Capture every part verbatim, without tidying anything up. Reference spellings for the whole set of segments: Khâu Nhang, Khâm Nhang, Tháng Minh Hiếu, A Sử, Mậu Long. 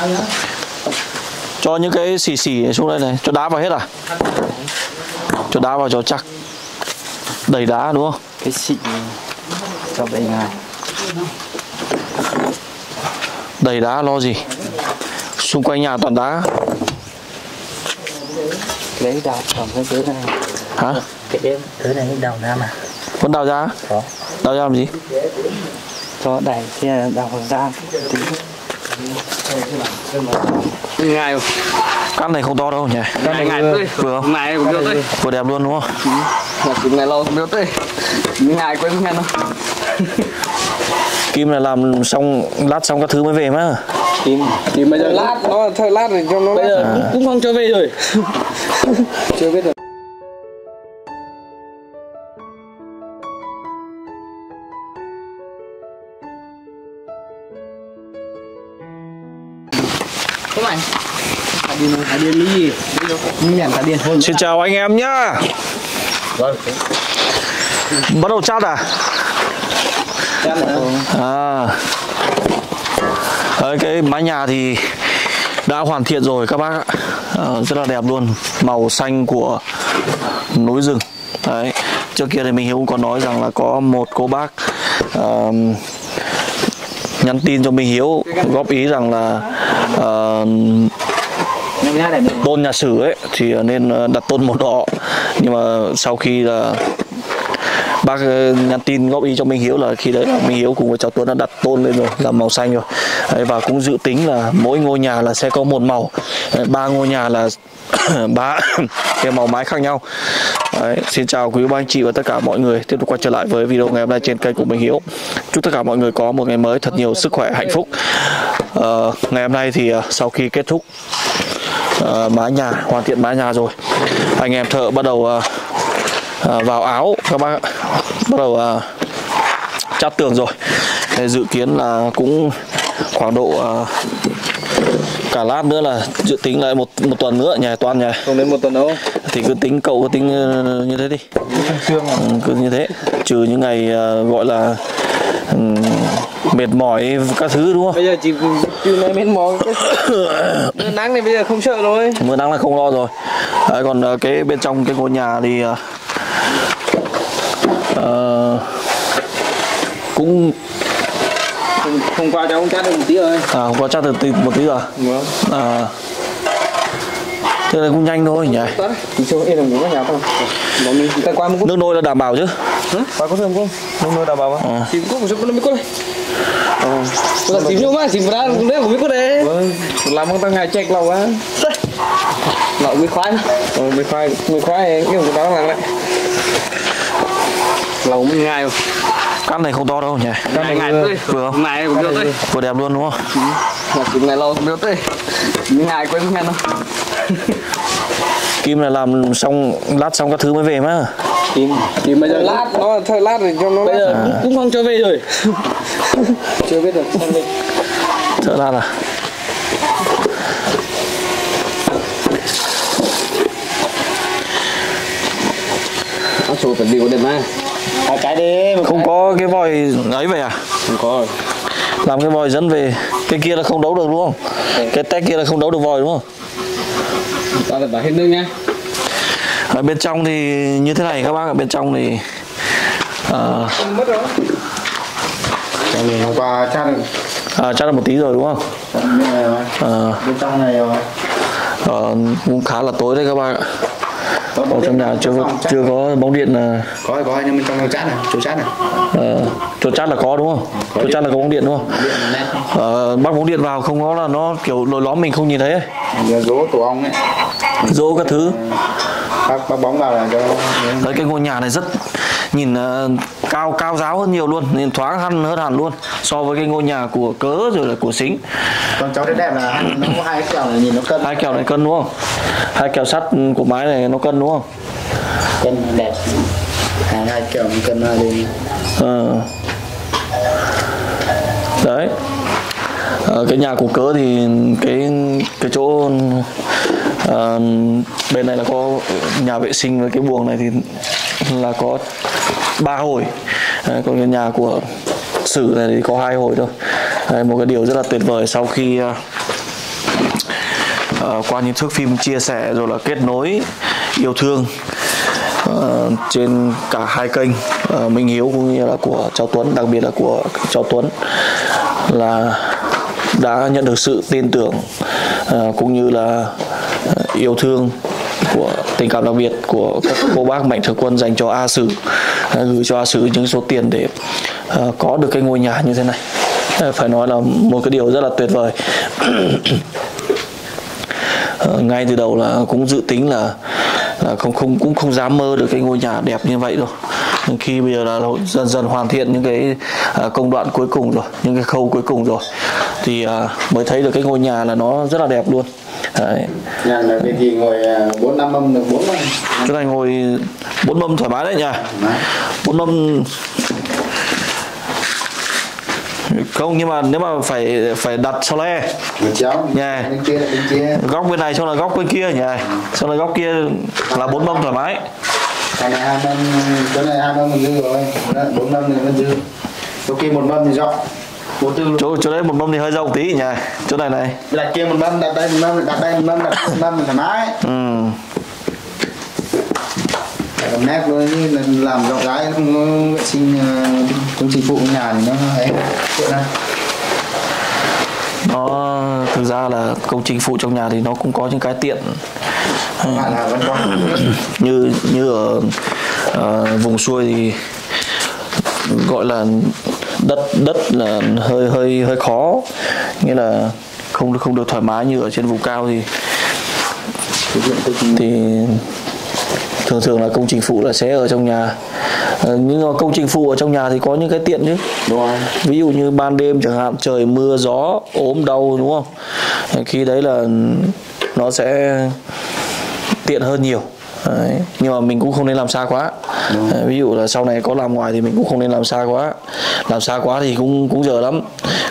sao nữa. Cho những cái xì xì xuống đây này, cho đá vào hết à? Cho đá vào cho chắc. Đầy đá đúng không? Cái xịn cho đầy ngài. Đầy đá lo gì? Xung quanh nhà toàn đá. Cái đấy đào thẳng cái dưới này. Hả? Cái đấy dưới này đào ra mà. Vẫn đào ra? Có. Đào ra làm gì? Cho đẩy kia đào ra. Ngài cắt này không to đâu nhỉ? Cắt này ngài tươi. Vừa không? Ngài cũng tươi. Vừa đẹp luôn đúng không? Ừ. Kim này lâu không tươi. Ngài quên ngài đâu. Kim này làm xong lát xong các thứ mới về mà. Kim kim bây giờ lát nó thôi lát này trong nó bây giờ à. Cũng không cho về rồi. Chưa biết được. Xin chào anh em nhá. Bắt đầu chat à? À. Đấy, cái mái nhà thì đã hoàn thiện rồi các bác ạ. À, rất là đẹp luôn, màu xanh của núi rừng. Đấy. Trước kia thì mình Hiếu cũng có nói rằng là có một cô bác uh, nhắn tin cho mình Hiếu góp ý rằng là uh, tôn nhà Sử ấy thì nên đặt tôn một đọ, nhưng mà sau khi là bác nhắn tin góp ý cho Minh Hiếu là khi đấy Minh Hiếu cùng với cháu Tuấn đã đặt tôn lên rồi, làm màu xanh rồi đấy, và cũng dự tính là mỗi ngôi nhà là sẽ có một màu, ba ngôi nhà là ba cái màu mái khác nhau đấy. Xin chào quý anh chị và tất cả mọi người, tiếp tục quay trở lại với video ngày hôm nay trên kênh của Minh Hiếu. Chúc tất cả mọi người có một ngày mới thật nhiều sức khỏe, hạnh phúc. Ờ, ngày hôm nay thì sau khi kết thúc Uh, mái nhà, hoàn thiện mái nhà rồi, anh em thợ bắt đầu uh, uh, vào áo các bác, bắt đầu uh, chát tường rồi. Thế dự kiến là cũng khoảng độ uh, cả lát nữa là dự tính lại một một tuần nữa nhà toàn nhà. Không đến một tuần đâu. Thì cứ tính cậu cứ tính uh, như thế đi. Ừ, cứ như thế, trừ những ngày uh, gọi là um, mệt mỏi các thứ đúng không? Bây giờ chỉ từ nay mệt mỏi cái... mưa nắng này bây giờ không sợ rồi. Mưa nắng là không lo rồi. Đấy, còn cái bên trong cái ngôi nhà thì uh, cũng hôm qua cháu cũng chat được một tí rồi. À, hôm qua chat được một tí rồi. À, thế là cũng nhanh thôi nhỉ? Nước nôi là đảm bảo chứ? Qua có thêm không? Nước nôi đảm bảo không? Thì có một chút nó mới có đây. Ờ. Là tìm vô mà, tìm ra cũng đấy cũng biết có đấy. Vâng. Làm con tao ngày check lâu quá. Lậu mới khoái. Ờ mới khoái, mới khoái cái của tao làm lại. Lậu mình ngay rồi. Cắt này không to đâu nhỉ? Cắt này ngài tươi. Vừa không? Ngài cũng tươi. Vừa đẹp luôn đúng không? Ừ. Kim này lâu cũng tươi. Ngài quên không nghe đâu. Kim này làm xong lát xong các thứ mới về mà. Kim kim bây giờ lát nó thôi lát rồi cho nó bây giờ à. Cũng không cho về rồi. Chưa biết được xem đi. Thợ lát à? Nó sổ phải điều đẹp mà. À, cái đi không cái. Có cái vòi ấy về à? Không có rồi. Làm cái vòi dẫn về. Cái kia là không đấu được đúng không? Đấy. Cái tét kia là không đấu được vòi đúng không? Ta đặt hết nước nha. Ở bên trong thì như thế này các bác, ở bên trong thì uh, mình hôm qua chat được à, chat được một tí rồi đúng không? À, bên trong này rồi. Uh, cũng khá là tối đấy các bác ạ. Ở trong nhà chưa có, chưa có bóng điện là có có nhưng bên trong chat này, chỗ chat này. Ờ, chỗ chat là có đúng không? Chỗ chat là có bóng điện đúng không? Ờ, bắt bóng điện vào không có là nó kiểu lồi lõm mình không nhìn thấy ấy. Dỗ tổ ong ấy. Dỗ các thứ. Bác bóng vào là cho. Đấy, cái ngôi nhà này rất nhìn uh, cao cao ráo hơn nhiều luôn, nhìn thoáng hẳn hơn hẳn luôn so với cái ngôi nhà của Cớ rồi là của Xính. Con cháu rất đẹp là nó có hai cái kèo này nhìn nó cân. Hai kèo này cân đúng không? Hai kèo sắt của mái này nó cân đúng không? Cân đẹp. Hai hai kèo cân ra đi. Ờ. Đấy. À, cái nhà của Cớ thì cái cái chỗ à, bên này là có nhà vệ sinh với cái buồng này thì là có ba hồi, à, còn cái nhà của Sử này thì có hai hồi thôi. À, một cái điều rất là tuyệt vời sau khi à, uh, qua những thước phim chia sẻ rồi là kết nối yêu thương uh, trên cả hai kênh uh, Minh Hiếu cũng như là của cháu Tuấn, đặc biệt là của cháu Tuấn, là đã nhận được sự tin tưởng uh, cũng như là uh, yêu thương của tình cảm đặc biệt của các cô bác mạnh thường quân dành cho A Sử, uh, gửi cho A Sử những số tiền để uh, có được cái ngôi nhà như thế này. Phải nói là một cái điều rất là tuyệt vời. Ngay từ đầu là cũng dự tính là, là không không cũng không dám mơ được cái ngôi nhà đẹp như vậy đâu. Khi bây giờ là dần dần hoàn thiện những cái công đoạn cuối cùng rồi, những cái khâu cuối cùng rồi, thì mới thấy được cái ngôi nhà là nó rất là đẹp luôn. Đấy. Nhà này thì ngồi bốn năm mâm được bốn mâm. Cái này ngồi bốn mâm thoải mái đấy nhỉ. Bốn mâm. Không, nhưng mà nếu mà phải phải đặt so le nhà góc bên này xong là góc bên kia nhỉ, xong là góc kia là bốn mâm thoải mái. Cái này hai mâm, cái này hai mâm dư rồi, bốn mâm thì dư, chỗ kia một mâm thì rộng, bốn tư. Chỗ chỗ đấy một mâm thì hơi rộng tí nhỉ, chỗ này này. Đặt kia một mâm, đặt đây một mâm, đặt đây một mâm, đặt một mâm thoải mái. Ừ. Nét nó làm rộng rãi, không vệ sinh công trình phụ nhà thì nó ấy tiện hơn. Nó thực ra là công trình phụ trong nhà thì nó cũng có những cái tiện là vẫn có. như như ở, ở vùng xuôi thì gọi là đất đất là hơi hơi hơi khó, nghĩa là không không được thoải mái như ở trên vùng cao thì thì thường thường là công trình phụ là sẽ ở trong nhà. À, nhưng mà công trình phụ ở trong nhà thì có những cái tiện chứ. Đúng rồi. Ví dụ như ban đêm chẳng hạn, trời mưa gió ốm đau đúng không? À, khi đấy là nó sẽ tiện hơn nhiều. Đấy. Nhưng mà mình cũng không nên làm xa quá. À, ví dụ là sau này có làm ngoài thì mình cũng không nên làm xa quá. Làm xa quá thì cũng cũng dở lắm.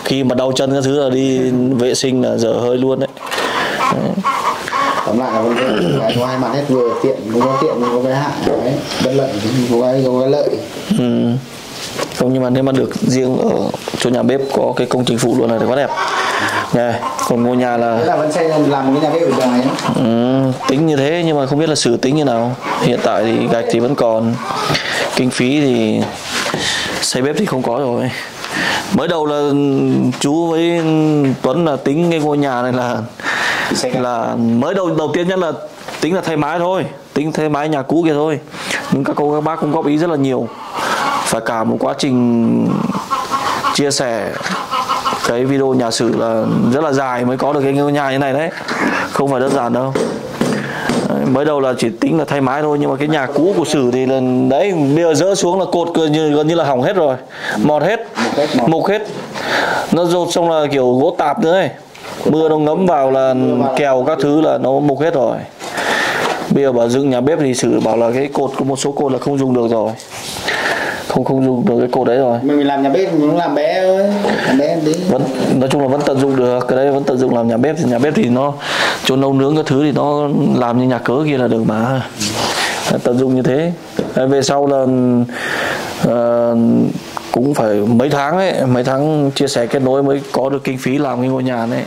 Khi mà đau chân các thứ là đi vệ sinh là dở hơi luôn đấy. Đấy. Tóm lại là có hai mặt hết, vừa tiện cũng có tiện cũng có cái hạn, bất lợi cũng có cái, có cái lợi. Ừ. Không, nhưng mà nếu mà được riêng ở chỗ nhà bếp có cái công trình phụ luôn này thì quá đẹp. Này, còn ngôi nhà là, thế là vẫn xây làm cái nhà bếp ở này. Ừ, tính như thế nhưng mà không biết là Sử tính như nào. Hiện tại thì gạch thì vẫn còn, kinh phí thì xây bếp thì không có rồi. Mới đầu là chú với Tuấn là tính cái ngôi nhà này là là mới đầu đầu tiên nhất là tính là thay mái thôi, tính thay mái nhà cũ kia thôi. Nhưng các cô các bác cũng góp ý rất là nhiều, phải cả một quá trình chia sẻ cái video nhà Sử là rất là dài mới có được cái ngôi nhà như này đấy, không phải đơn giản đâu. Mới đầu là chỉ tính là thay mái thôi, nhưng mà cái nhà cũ của Sử thì là đấy, bây giờ dỡ xuống là cột gần như, gần như là hỏng hết rồi, mọt hết, mục hết, nó rột xong là kiểu gỗ tạp nữa ấy. Mưa nó ngấm vào là kèo các thứ là nó mục hết rồi. Bây giờ bảo dựng nhà bếp thì Sử bảo là cái cột, có một số cột là không dùng được rồi, không không dùng được cái cột đấy rồi. Mình làm nhà bếp mình cũng làm bé thôi, làm bé tí. Vẫn, nói chung là vẫn tận dụng được, cái đấy vẫn tận dụng làm nhà bếp. Thì nhà bếp thì nó chỗ nấu nướng các thứ thì nó làm như nhà cớ kia là được mà. Tận dụng như thế. Về sau là uh, cũng phải mấy tháng ấy, mấy tháng chia sẻ kết nối mới có được kinh phí làm cái ngôi nhà này.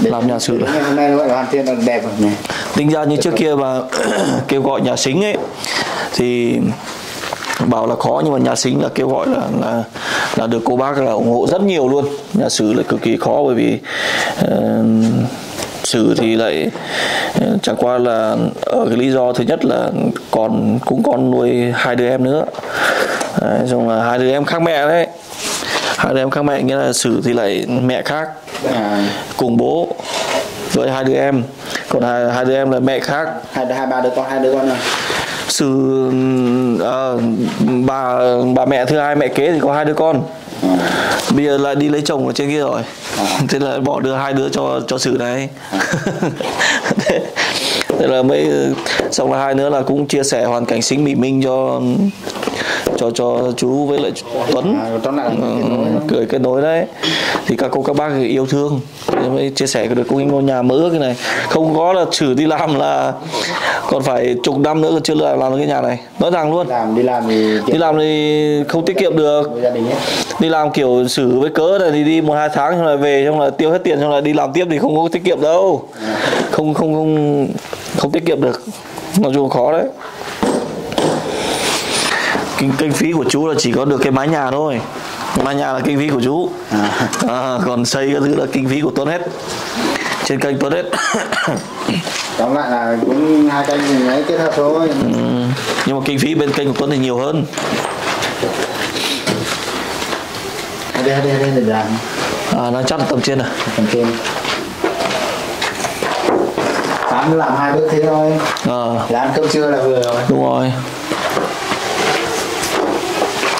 Để làm nhà Sử hôm nay gọi là hoàn thiện là đẹp rồi này. Tính ra như trước kia mà kêu gọi nhà xính ấy thì bảo là khó, nhưng mà nhà xính là kêu gọi là là, là được cô bác là ủng hộ rất nhiều luôn. Nhà Sử lại cực kỳ khó, bởi vì uh, Sử thì lại chẳng qua là ở cái lý do thứ nhất là còn cũng còn nuôi hai đứa em nữa. Đấy, xong là hai đứa em khác mẹ đấy, hai đứa em khác mẹ, nghĩa là Sử thì lại mẹ khác cùng bố với hai đứa em, còn hai, hai đứa em là mẹ khác, hai hai ba đứa con, hai đứa con rồi. Sử à, bà bà mẹ thứ hai, mẹ kế thì có hai đứa con, bây giờ lại đi lấy chồng ở trên kia rồi, thế là bỏ đưa hai đứa cho cho Sử này. thế, thế là mới xong là hai nữa là cũng chia sẻ hoàn cảnh sinh bị minh cho cho cho chú với lại Tuấn, cười kết nối đấy. Thì các cô các bác yêu thương mới chia sẻ được cái ngôi nhà mơ ước cái này. Không có là Sử đi làm là còn phải chục năm nữa chưa làm được cái nhà này, nói rằng luôn. Làm đi làm thì đi làm thì không tiết kiệm được. đi làm kiểu xử với cớ là đi đi một hai tháng xong là về, xong là tiêu hết tiền, xong là đi làm tiếp thì không có tiết kiệm đâu, không không không không tiết kiệm được, mặc dù khó đấy. Kinh, kinh phí của chú là chỉ có được cái mái nhà thôi, mái nhà là kinh phí của chú, à, còn xây cái thứ là kinh phí của Tuấn hết, trên kênh Tuấn hết. Tóm lại là cũng hai kênh mình ấy kết hợp thôi. Ừ, nhưng mà kinh phí bên kênh của Tuấn thì nhiều hơn. Đây đây đây là dạng. À, nó chắc là tầm trên à? Tầm trên. Sáng làm hai bữa thế thôi. Ờ. À. Là ăn cơm trưa là vừa rồi. Đúng rồi.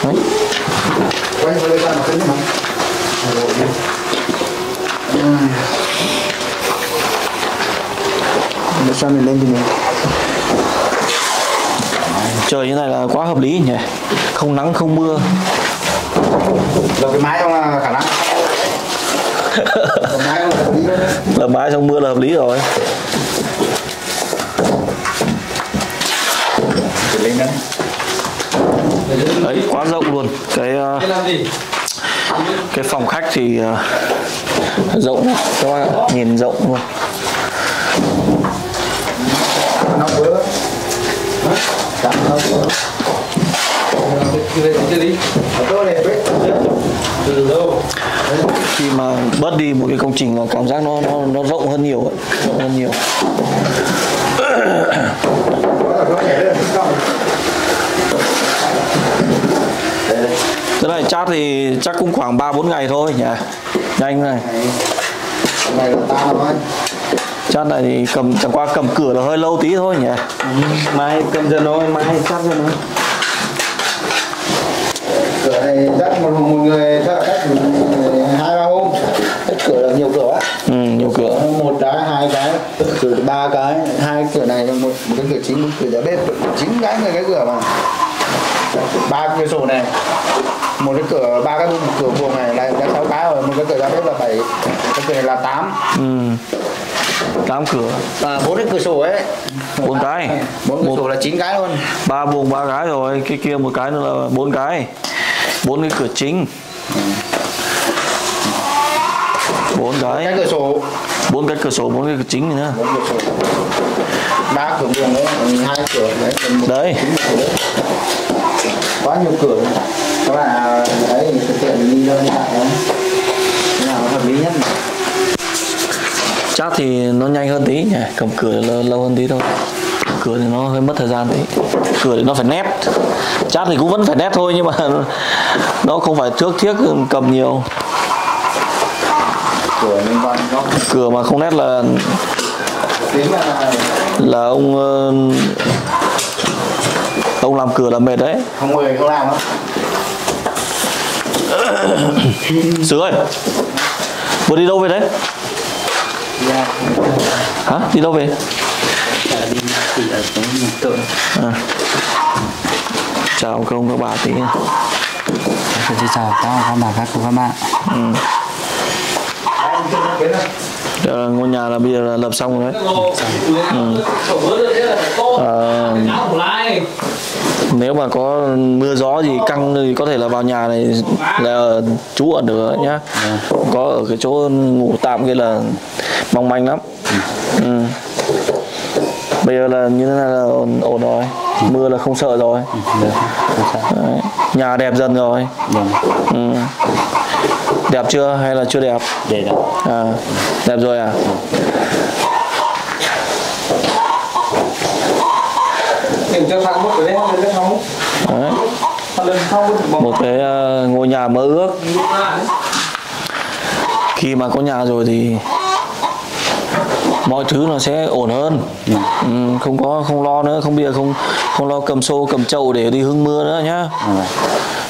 Đấy. Quay vô đây bạn một cái nữa mà. Để sao mình lên thì mình. Trời như này là quá hợp lý nhỉ. Không nắng không mưa. Lợp cái mái trong là khả năng. Lợp mái trong mưa là hợp lý rồi. Đấy, quá rộng luôn. Cái cái phòng khách thì rộng lắm. Các bạn nhìn rộng luôn. Khi mà bớt đi một cái công trình là cảm giác nó nó, nó rộng hơn nhiều ấy. Rộng hơn nhiều. Cái này chat thì chắc cũng khoảng ba bốn ngày thôi nhỉ. Nhanh này. Chat này thì cầm chẳng qua cầm cửa là hơi lâu tí thôi nhỉ. Mai cầm dần thôi, mai chat dần thôi. Cửa này chắc một, một người chắc là cách hai ba hôm. Cách cửa là nhiều cửa á. Ừ, nhiều cửa. Một cái, hai cái, cửa ba cái, hai cửa này, một, một cái cửa chính, một cửa ra bếp, chín cái người cái cửa mà. Ba cửa sổ này, một cái cửa ba cái, một cửa buồng này là đã sáu cái rồi, một cái cửa ra bếp là bảy, cái cửa này là tám. Ừ. tám cửa. À, bốn cái cửa sổ ấy. bốn cái. bốn cửa một, sổ là chín cái luôn. ba buồng ba cái rồi, cái kia một cái nữa là bốn cái. bốn cái cửa chính. bốn cái. Cái cửa sổ. bốn cái cửa sổ, bốn cái cửa chính nữa. bốn cửa sổ. ba cửa buồng đấy, hai cửa đấy. Đấy. Quá nhiều cửa. Các bạn đấy thực hiện đi đâu như vậy đấy. Thế nào nó hợp lý nhất mà. Chắc thì nó nhanh hơn tí nhỉ, cầm cửa lâu, lâu hơn tí thôi. Cửa thì nó hơi mất thời gian tí. Cửa thì nó phải nét. Chắc thì cũng vẫn phải nét thôi nhưng mà nó không phải thước thiết cầm nhiều. Cửa, cửa mà không nét là là ông ông làm cửa là mệt đấy. Không người không làm đâu. Sử ơi, vừa đi đâu về đấy? Yeah. Hả? Đi đâu về? À. Chào công các bà tí. Xin chào các bà, các cô, các bạn. Ừ. Là ngôi nhà là bây giờ là lập xong rồi đấy. Ừ. À, nếu mà có mưa gió gì căng thì có thể là vào nhà này là trú ẩn được nhá. Có ở cái chỗ ngủ tạm kia là mong manh lắm. Ừ. Bây giờ là như thế này là ổn, ổn rồi. Mưa là không sợ rồi. Đấy. Nhà đẹp dần rồi. Ừ. Đẹp chưa hay là chưa đẹp? Đẹp rồi. À, đẹp rồi à? Đấy. Một cái uh, ngôi nhà mơ ước. Khi mà có nhà rồi thì mọi thứ nó sẽ ổn hơn. Ừ. Ừ, không có không lo nữa, không bây giờ không không lo cầm xô cầm chậu để đi hứng mưa nữa nhá. Ừ.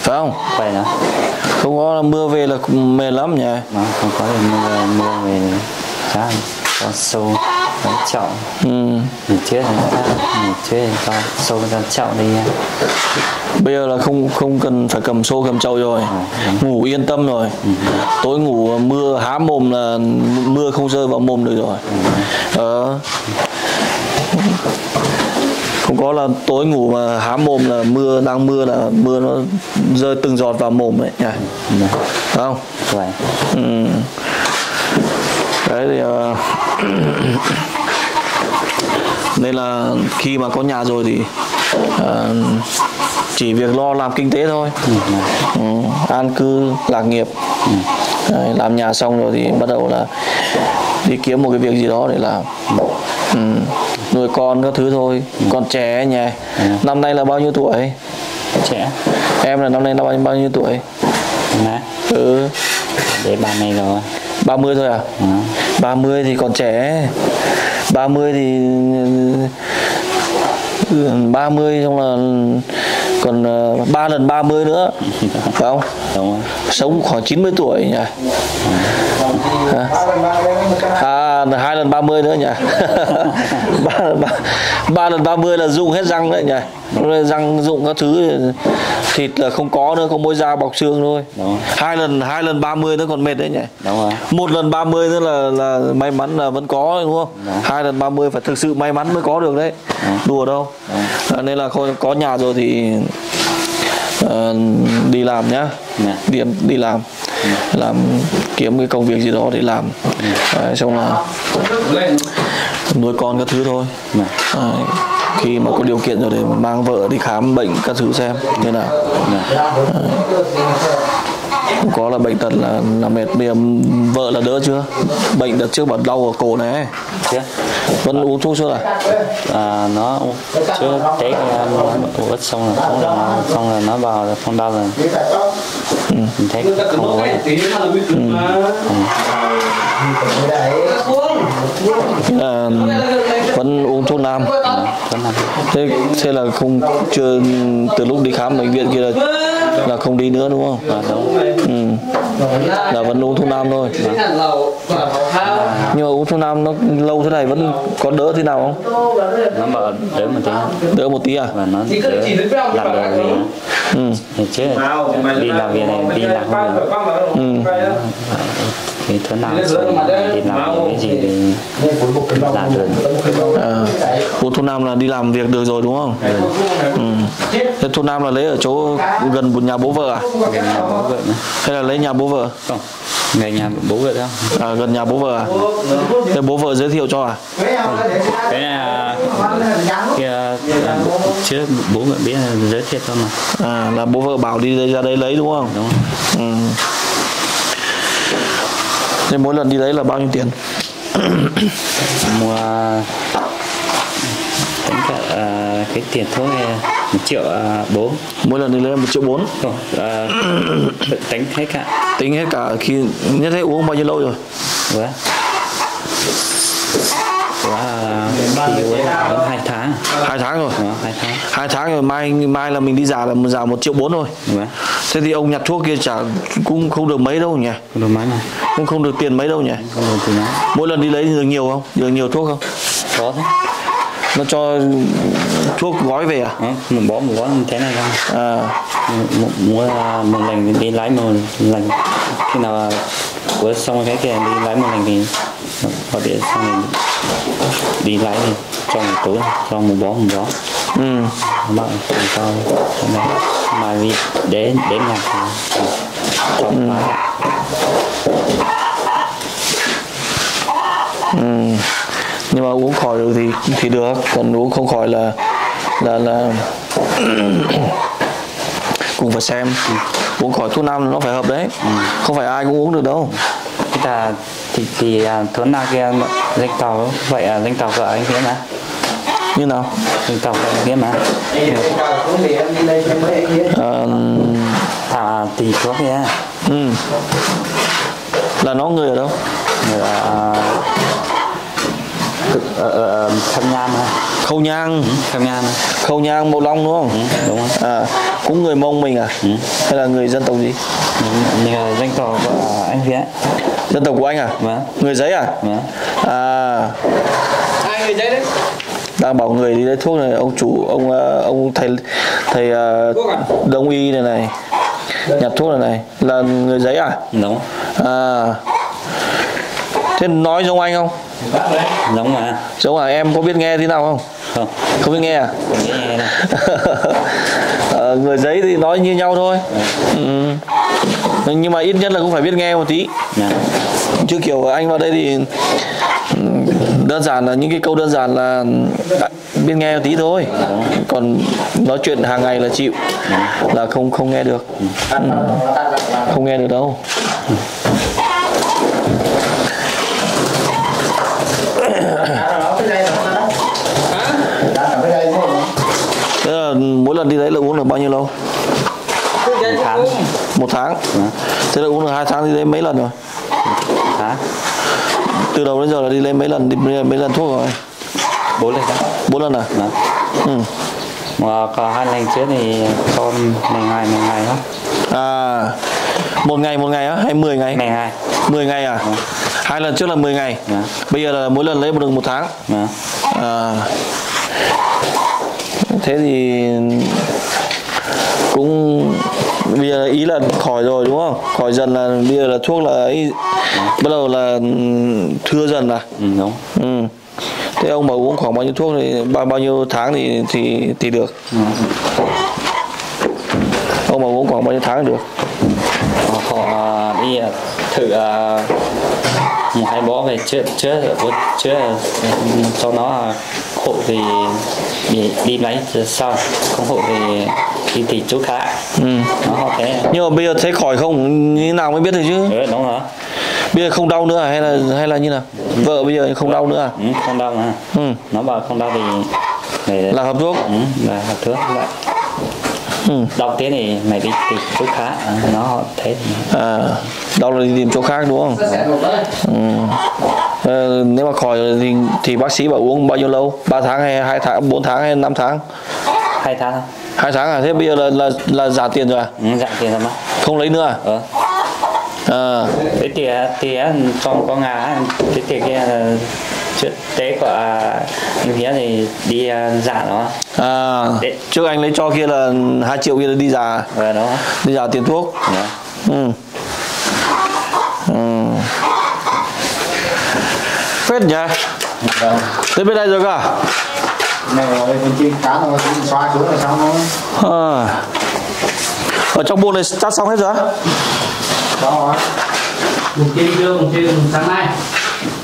Phải không? Phải hả? Không có mưa về là mệt lắm nhỉ. Đó, không có thì mưa, mưa về chán, có sâu, có trọng. Ừ. Mình chết thì mình chết thì có sâu, có trọng đi nha. Bây giờ là không không cần phải cầm xô cầm chậu rồi. Ừ. Ngủ yên tâm rồi. Ừ. Tối ngủ mưa há mồm là mưa không rơi vào mồm được rồi. Ừ. Ờ. Không có là tối ngủ mà há mồm là mưa, đang mưa là mưa nó rơi từng giọt vào mồm đấy nhỉ. Đúng không? Vậy. Ừ. Đấy thì uh... nên là khi mà có nhà rồi thì uh, chỉ việc lo làm kinh tế thôi, ừ. Ừ, an cư lạc nghiệp, ừ. Đấy, làm nhà xong rồi thì bắt đầu là đi kiếm một cái việc gì đó để làm, ừ. Nuôi con các thứ thôi, ừ. Còn trẻ nhỉ, ừ. Năm nay là bao nhiêu tuổi? Trẻ. Em là năm nay là bao, bao nhiêu tuổi? Má. Ừ. Để ba mươi rồi. Ba mươi thôi à? Ừ. Ba mươi thì còn trẻ. ba mươi thì ba mươi xong là còn ba lần ba mươi nữa. Phải không? Đúng rồi. Sống khoảng chín mươi tuổi nhỉ. À, à hai lần ba mươi nữa nhỉ. ba lần ba mươi là dùng hết răng đấy nhỉ. Răng dụng các thứ thịt là không có nữa, không môi da bọc xương thôi. Hai lần hai lần ba mươi nữa còn mệt đấy nhỉ. Đúng rồi. Một lần ba mươi nữa là là may mắn là vẫn có đúng không? Đúng. Hai lần ba mươi phải thực sự may mắn mới có được đấy. Đúng. Đùa đâu. À, nên là có nhà rồi thì uh, đi làm nhá. Yeah. Đi đi làm. Yeah. Làm kiếm cái công việc gì đó để làm. Yeah. À, xong là nuôi con các thứ thôi. Yeah. À, khi mà có điều kiện rồi để mang vợ đi khám bệnh các thứ xem như nào. Yeah. À, không có là bệnh tật là, là mệt. Bây giờ vợ là đỡ chưa? Bệnh đợt trước bạn đau ở cổ này. Yeah. Vẫn uống thuốc chưa à? À nó chưa test uống xong rồi, là, xong rồi nó vào là không đau rồi. Ừ. Mình thấy không uống. À, vẫn uống thuốc nam. Ừ, thuốc nam. Thế, thế là không chưa từ lúc đi khám bệnh viện kia là là không đi nữa đúng không? À, đúng. Ừ. Là vẫn uống thuốc nam thôi. À. Nhưng mà uống thuốc nam nó lâu thế này vẫn có đỡ thế nào không? Nó mà đỡ một tí. Đỡ một tí à? Và nó đỡ làm được gì nữa. Ừ. Thì chứ đi làm việc này đi làm không được. Ừ. Thì thuốc nam đi làm cái gì thì làm được. À. Uống thuốc nam là đi làm việc được rồi đúng không? Ừ. Ừ. Thế thuốc nam là lấy ở chỗ gần một nhà bố vợ à? Gần nhà bố vợ nữa. Hay là lấy nhà bố vợ? Không. Gần nhà bố vợ đâu. À, gần nhà bố vợ à? Thế bố vợ giới thiệu cho à? Cái này kia chứ bố vợ biết giới thiệu thôi mà. À, là bố vợ bảo đi ra đây lấy đúng không? Đúng. Ừ. Thế mỗi lần đi lấy là bao nhiêu tiền? Mua tính cả uh, cái tiền thôi một triệu uh, bốn. Mỗi lần đi lấy một triệu bốn. Không, uh, tính hết cả. Tính hết cả khi nhất thế uống bao nhiêu lâu rồi? Quá. Quá. Hai tháng. Hai tháng rồi. Đó, hai tháng. Hai tháng rồi mai mai là mình đi giả là giả một triệu bốn rồi. Đó. Thế thì ông nhặt thuốc kia chả cũng không được mấy đâu nhỉ? Không được mấy mà. Cũng không được tiền mấy đâu nhỉ? Không được tiền mấy. Mỗi lần đi lấy thì được nhiều không? Được nhiều thuốc không? Có thế. Nó cho thuốc gói về à? Ừ, mình bỏ một gói như thế này ra. À. Một, một, một lần đi lái một lần. Khi nào vừa xong cái kia đi lái một lần thì họ để xong mình đi lái thì cho một túi, cho một bó một bó. Ừ. Bạn cho này. Mà vì để để nhà thì cho nó. Ừ. Nhưng mà uống khỏi được thì thì được, còn uống không khỏi là là là cũng phải xem. Ừ. Uống khỏi thuốc nam nó phải hợp đấy. Ừ. Không phải ai cũng uống được đâu. Thế là thì thì thuốc nam kia danh tàu vậy là danh tàu vợ anh kia mà như nào danh tàu vợ anh kia mà à, à thì thuốc kia. Ừ. Là nó người ở đâu? Người là Ờ, ờ, Khâm Nhang hả? Khâu Nhang. Ừ, Khâm Nhang. Khâu Nhang, Mậu Long đúng không? Ừ, đúng rồi. À, cũng người Mông mình à? Ừ. Hay là người dân tộc gì? Người dân tộc của anh Việt. Dân tộc của anh à? Vâng. Người giấy à? Vâng. À. Ai người giấy đấy? Đang bảo người đi lấy thuốc này, ông chủ, ông ông thầy thầy đông y này này, nhặt thuốc này này, là người giấy à? Đúng. À. Thế nói giống anh không? Giống mà. Giống mà em có biết nghe thế nào không? Không. Không biết nghe à? Nghe. À, người giấy thì nói như nhau thôi. Ừ. Nhưng mà ít nhất là cũng phải biết nghe một tí. Yeah. Chứ kiểu anh vào đây thì đơn giản là những cái câu đơn giản là biết nghe một tí thôi. Yeah. Còn nói chuyện hàng ngày là chịu. Yeah. Là không không nghe được. Yeah. Không nghe được đâu. Thế là mỗi lần đi đấy là uống được bao nhiêu lâu? Một tháng. Một tháng. Thế là uống được hai tháng đi đấy mấy lần rồi? Hả? Từ đầu đến giờ là đi lên mấy lần, đi mấy lần thuốc rồi? Bốn lần. Bốn lần à? Đó. Ừ. Mà cả hai lần trước thì cho mười ngày, mười ngày đó. À, một ngày một ngày á, hay mười ngày? Mười ngày. Mười ngày à? Đó. Hai lần trước là mười ngày. Đó. Bây giờ là mỗi lần lấy một đường một tháng. Đó. À. Thế thì cũng bây giờ ý là khỏi rồi đúng không? Khỏi dần là bây giờ là thuốc là ấy, bắt đầu là thưa dần à? Ừ, đúng. Ừ. Thế ông mà uống khoảng bao nhiêu thuốc thì bao bao nhiêu tháng thì thì thì được? Ừ. Ông mà uống khoảng bao nhiêu tháng được? Họ đi thử một hai bó về trước trước trước sau đó hộ thì đi, đi lấy xong, không hộ thì đi thì chỗ khác. Ừ. Nó thế. Nhưng mà bây giờ thấy khỏi không, như nào mới biết được chứ? Ừ, đúng rồi. Bây giờ không đau nữa à? hay là hay là như nào? Ừ. Vợ bây giờ không đau nữa à? Ừ, không đau nữa. Ừ. Nó bảo không đau thì để... là hợp thuốc. Ừ, là hợp thuốc lại. Ừ. Đau thế thì mày đi tìm chỗ khác, nó thế. À, đau là đi tìm chỗ khác đúng không? Ừ. À, nếu mà khỏi thì thì bác sĩ bảo uống bao nhiêu lâu? ba tháng hay hai tháng, bốn tháng hay năm tháng? hai tháng. hai tháng à? Thế bây giờ là là là giả tiền rồi à? Ừ, giả tiền rồi mà. Không lấy nữa à? Ừ. À. Thế thì thì trong có ngà cái tiền kia trước tế của anh Hiến thì đi giả nó. À, để... trước anh lấy cho kia là hai triệu kia là đi giả. Ừ, đó. Đi giả tiền thuốc. Đó. Ừ. Ừ. Phết nhỉ? Vâng. Thế bên đây rồi cả? Này là bên trên cá nó xóa xuống rồi xong nó. Ở trong buồng này chát xong hết rồi á? Đó hả? Buồng trên chưa, buồng trên sáng nay.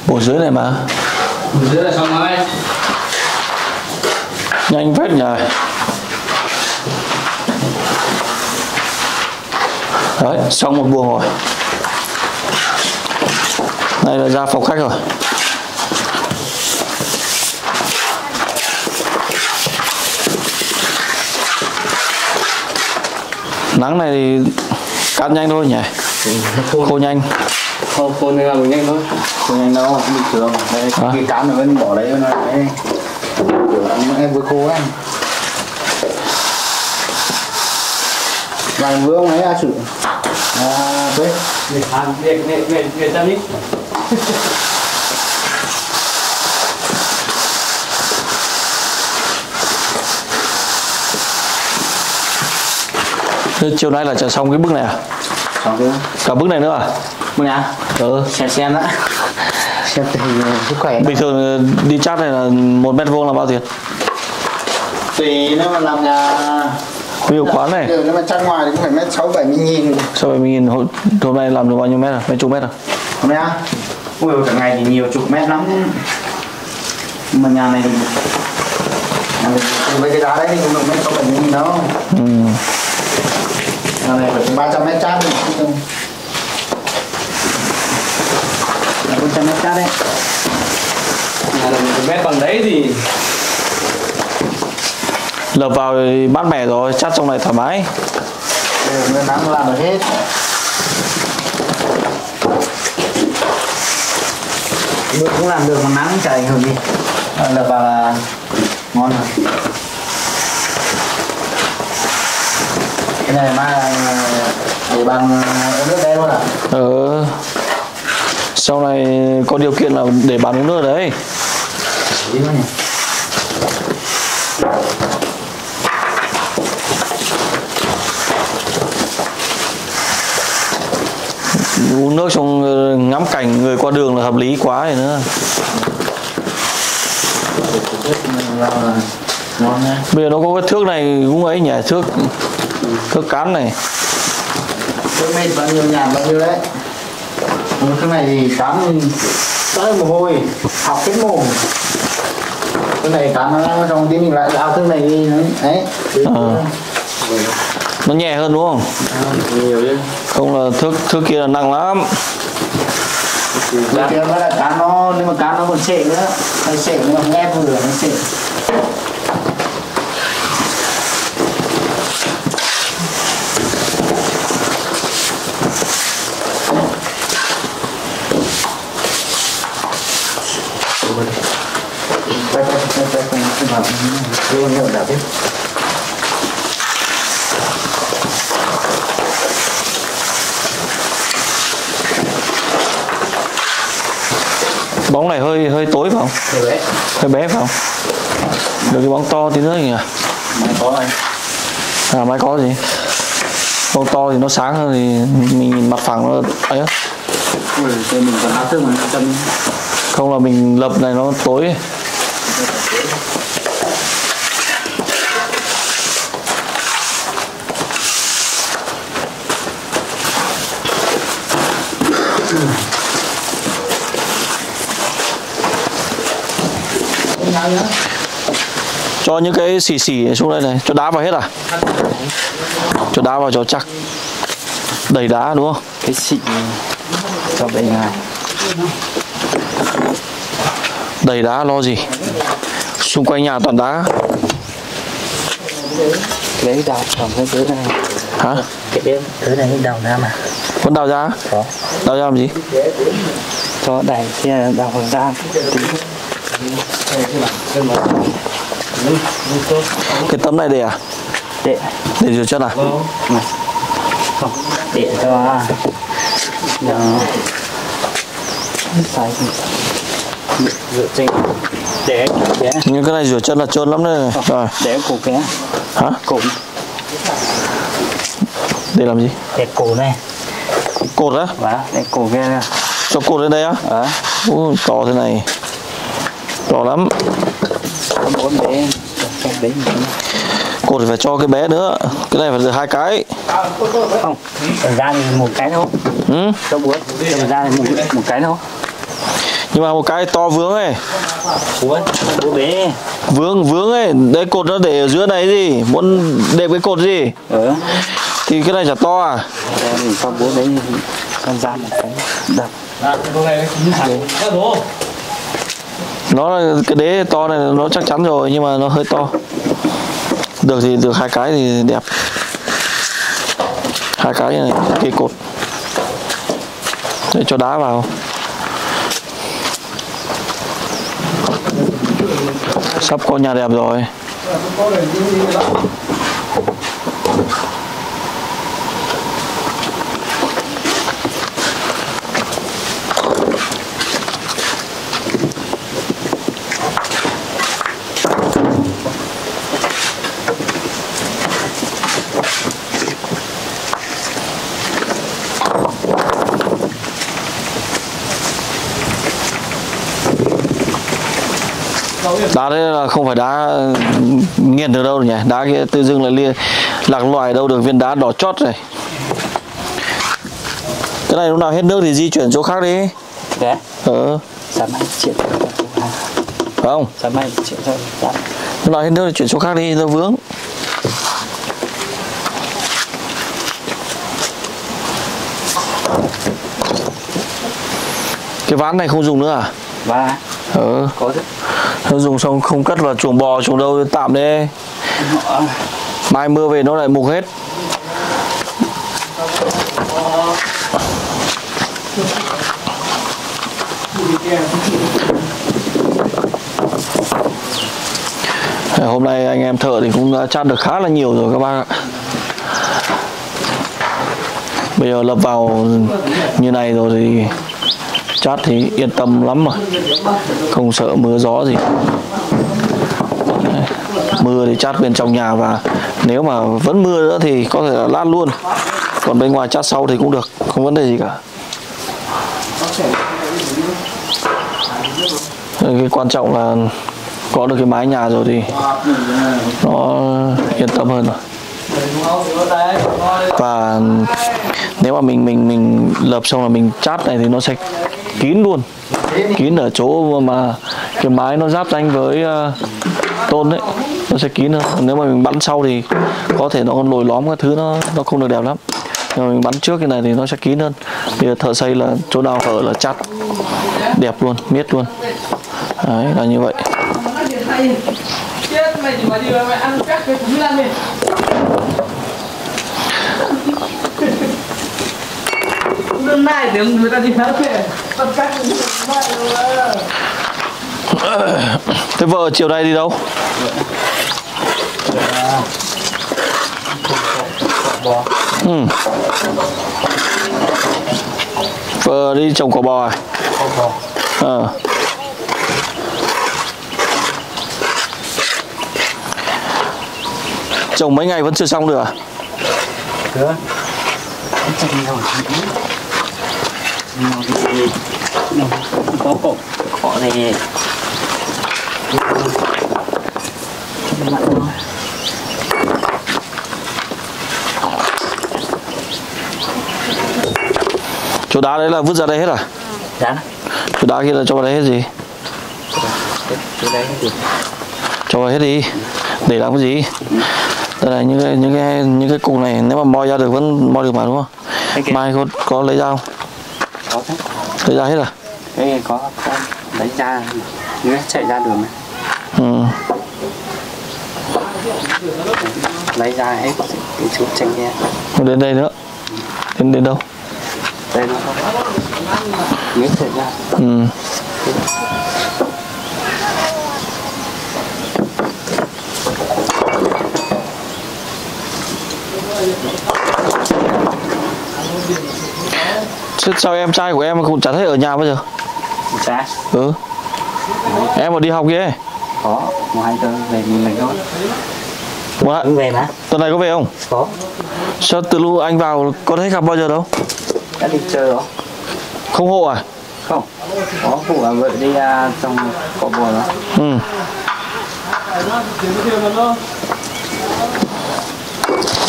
Buồng dưới này mà. Buồng dưới là xong rồi. Nhanh phết nhỉ? Đấy, xong một buồng rồi. Đây là ra phòng khách rồi. Nắng này thì cắt nhanh thôi nhỉ? Ừ, khô. Khô nhanh. Khô, khô nên là mình nhanh thôi. Khô nhanh đâu, không bình thường. Đây, à? Cái cán này vẫn bỏ đấy, nó lại em vừa khô ấy. Vài bữa ông ấy A Sử. À, đấy. Để ăn, để, để, để, để ra đi. Thế chiều nay là trả xong cái bức này à? Xong chứ. Cả bức này nữa à? Bức này à? Ừ. Xem xem đã. Xem tình sức khỏe. Bình thường đi chát này là một mét vuông là bao tiền? Tùy nếu mà làm nhà... nhiều quán này. Nếu mà chát ngoài thì cũng phải mét sáu bảy mươi nghìn. sáu bảy mươi nghìn. Hôm, hôm nay làm được bao nhiêu mét à? Mấy chục mét à? Hôm nay á? Ui, cả ngày thì nhiều chục mét lắm. Nhưng mà nhà này... nhà này với cái giá đấy thì cũng được mét sáu bảy mươi nghìn đâu. Ừ. Nhà này phải ba trăm mét chát đấy. ba trăm mét chát đấy. Nhà này một mét bằng đấy thì... lợp vào thì mát mẻ rồi, chát trong này thoải mái. Đây là nắng làm được hết. Nước cũng làm được mà nắng chả ảnh hưởng gì. Lợp vào là ngon rồi. Cái này mai là để bàn uống nước đây luôn à? Ừ. Sau này có điều kiện là để bàn uống nước đấy. Đấy nhỉ. uống nước xong ngắm cảnh người qua đường là hợp lý quá rồi nữa. Bây giờ nó có cái thước này cũng ấy nhỉ, thước thước cán này. Thước này bao nhiêu nhà bao nhiêu đấy. Thước này thì cán tới mồ hôi, học hết mồm. Thước này cán nó trong tí mình lại giao thước này đi đấy. Ờ. Nó nhẹ hơn đúng không? Nhiều chứ. Không là thước thước kia là nặng lắm. Thước kia nó là cán nó, nhưng mà cán nó còn sệ nữa, nó sệ nó nghe vừa nó sệ. Bóng này hơi hơi tối phải không? Hơi bé. Hơi bé phải không? Được cái bóng to tí nữa nhỉ? Máy có này. À máy có gì? Bóng to thì nó sáng hơn, thì mình nhìn mặt phẳng nó ấy. Mình còn áp thước mà chân. Không là mình lập này nó tối. Cho những cái xỉ xỉ xuống đây này, cho đá vào hết à? Cho đá vào cho chắc. Đầy đá đúng không? Cái xỉ cho đầy đá. Đầy đá lo gì? Xung quanh nhà toàn đá. Lấy đào thẳng cái thứ này. Hả? Cái bên thứ này đào ra mà. Con đào ra? Có. Đào ra làm gì? Cho đẩy kia đào ra. Cái tấm này để à? Để. Để rửa chân à? Không. Để cho nó xài rửa chân. Để. Nhưng cái này rửa chân là trơn lắm đấy. Rồi. Để cổ cái. Hả? Cổ. Để làm gì? Để cổ này. Cột á? Vâng. Để cổ kia. Cho cột lên đây á? Vâng. Ui, to thế này. To lắm. Cột phải cho cái bé nữa. Cái này phải được hai cái. Không, ra thì một cái thôi. Ừ. Cho bố ra thì một, một cái thôi. Nhưng mà một cái to vướng ấy. Vướng, bố bé. Vướng, vướng ấy. Đấy cột nó để ở giữa này gì. Muốn đẹp cái cột gì. Ừ. Thì cái này chả to à. Mình cho bố đấy. Con ra một cái. Đập. Nó là cái đế to này nó chắc chắn rồi, nhưng mà nó hơi to. Được thì được hai cái thì đẹp. Hai cái này, cái cột. Để cho đá vào. Sắp có nhà đẹp rồi. Đá đấy là không phải đá nghiền được đâu nhỉ, đá kia tự dưng là lia, lạc loại đâu được viên đá đỏ chót này. Cái này lúc nào hết nước thì di chuyển chỗ khác đi. Đấy. Ờ. Sắm hai chuyện. Không. Sắm hai chuyện thôi. Lúc nào hết nước thì chuyển chỗ khác đi, nó vướng. Cái ván này không dùng nữa à? Và. Ờ. Có chứ. Nó dùng xong không cất vào chuồng bò chuồng đâu tạm đi. Mai mưa về nó lại mục hết. Hôm nay anh em thợ thì cũng đã chát được khá là nhiều rồi các bác ạ. Bây giờ lập vào như này rồi thì chát thì yên tâm lắm mà, không sợ mưa gió gì. Mưa thì chát bên trong nhà, và nếu mà vẫn mưa nữa thì có thể là lát luôn, còn bên ngoài chát sau thì cũng được, không vấn đề gì cả. Cái quan trọng là có được cái mái nhà rồi thì nó yên tâm hơn rồi. Và nếu mà mình mình mình lợp xong là mình chát này thì nó sẽ kín luôn, kín ở chỗ mà cái mái nó giáp ranh với tôn đấy, nó sẽ kín hơn. Còn nếu mà mình bắn sau thì có thể nó còn lồi lõm các thứ, nó nó không được đẹp lắm. Nhưng mà mình bắn trước cái này thì nó sẽ kín hơn. Thì thợ xây là chỗ nào hở là chát đẹp luôn, miết luôn. Đấy là như vậy. Thế vợ chiều nay đi đâu? Ừ. Vợ đi trồng cỏ bò à? Ờ. Trồng mấy ngày vẫn chưa xong được à? Được. Có cỏ, cỏ này. Chỗ đá đấy là vứt ra đây hết à? Dạ. Chỗ đá kia là cho vào đấy hết gì? Cho vào hết đi. Để làm cái gì? Đây là những cái những cái những cái cục này, nếu mà moi ra được vẫn moi được mà đúng không? Okay. Mai có có lấy dao. Có thế. Lấy ra hết à? Cái có, có lấy ra, nó chạy ra đường này. Ừ. Lấy ra hết cái chút chanh nghe. Đến đây nữa. Đến đến đâu? Đây nó không. Nó chạy ra. Ừ. Sao em trai của em cũng chả thấy ở nhà bây giờ? Chả? Ừ. Em mà đi học kia. Có, một hai tuần về mình này thôi. Mà về hả? Tuần này có về không? Có. Sao từ lúc anh vào có thấy gặp bao giờ đâu? Đã đi chơi đó. Không hộ à? Không. Có phụ à, vợ đi à, trong cỏ bò đó. Ừ.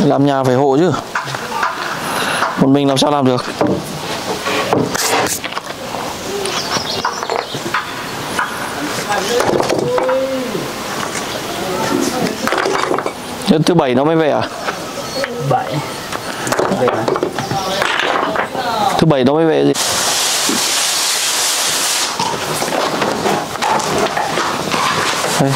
Làm nhà phải hộ chứ. Một mình làm sao làm được? Đến thứ bảy nó mới về à? Bảy. Thứ bảy nó mới về gì? Đây.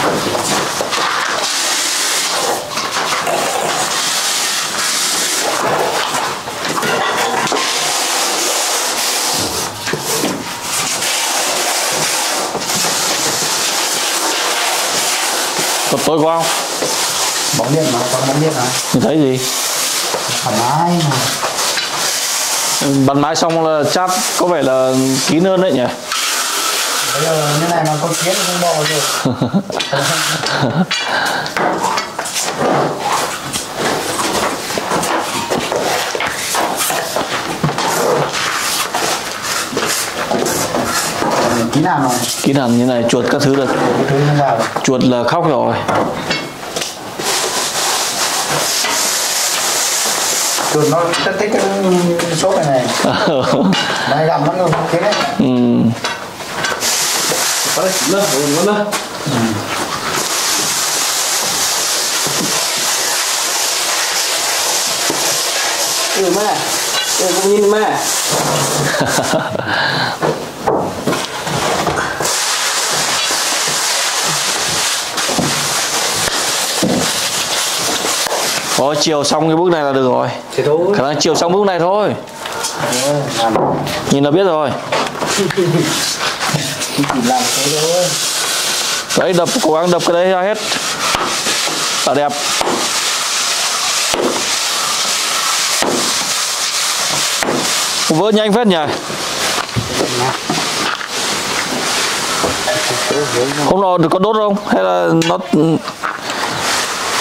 Tối qua không? Bóng điện mà, còn bóng điện hả? Mình thấy gì? Bắn mái mà. Bắn mái xong là chát có vẻ là kín hơn đấy nhỉ? Bây giờ như này mà có kiến không bò được. Kín hẳn rồi. Kín hẳn như này, chuột các thứ được. Chuột là khóc rồi. Chuột nó rất thích cái số này này. Này làm nó không thế đấy. Ừ. Ừ mẹ, ừ cũng nhìn mẹ. Có chiều xong cái bước này là được rồi. Thế thôi. Khả năng chiều xong bước này thôi. Làm. Nhìn là biết rồi. Làm thế thôi. Đấy, đập, cố gắng đập cái đấy ra hết. Là đẹp. Vỡ nhanh phết nhỉ. Không nó được có đốt không? Hay là nó...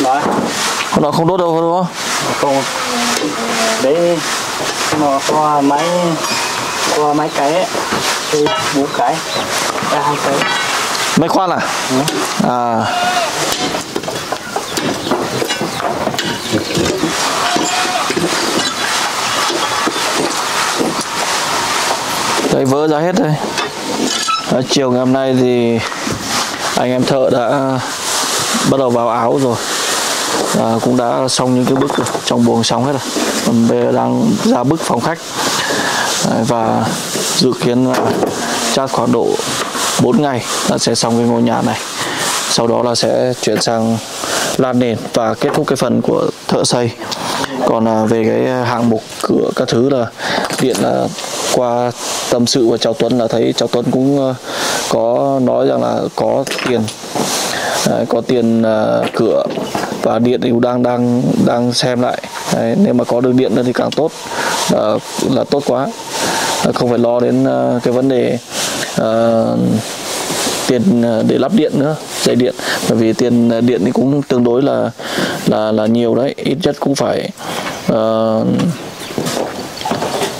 Đấy. Nó không đốt đâu đúng không? Không. Đấy, nó có máy qua mấy cái ấy, từ bốn cái ra hai cái mấy khoan à? Ừ. À đây vỡ ra hết đây. Đó, chiều ngày hôm nay thì anh em thợ đã bắt đầu vào áo rồi, à, cũng đã xong những cái bức rồi, trong buồng xong hết rồi. Còn bây giờ đang ra bức phòng khách. Đấy, và dự kiến là chắc khoảng độ bốn ngày là sẽ xong cái ngôi nhà này. Sau đó là sẽ chuyển sang lan nền và kết thúc cái phần của thợ xây. Còn à, về cái hạng mục cửa các thứ là điện là qua tâm sự và cháu Tuấn là thấy cháu Tuấn cũng uh, có nói rằng là có tiền, đấy, có tiền uh, cửa và điện thì đang đang đang xem lại. Đấy, nếu mà có đường điện nữa thì càng tốt, là, là tốt quá, không phải lo đến uh, cái vấn đề uh, tiền để lắp điện nữa, dây điện, bởi vì tiền điện thì cũng tương đối là là là nhiều đấy, ít nhất cũng phải uh,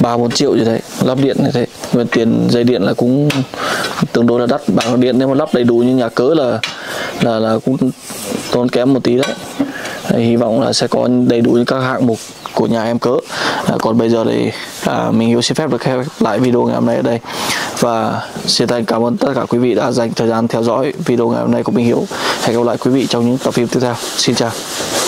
ba bốn triệu gì đấy, lắp điện như thế. Nguyên tiền dây điện là cũng tương đối là đắt, bảng điện nếu mà lắp đầy đủ như nhà cớ là là là cũng tốn kém một tí đấy. Hy vọng là sẽ có đầy đủ những các hạng mục của nhà em cớ. À, còn bây giờ thì à, mình Hiếu xin phép được khép lại video ngày hôm nay ở đây và xin thành cảm ơn tất cả quý vị đã dành thời gian theo dõi video ngày hôm nay của mình Hiếu. Hẹn gặp lại quý vị trong những tập phim tiếp theo. Xin chào.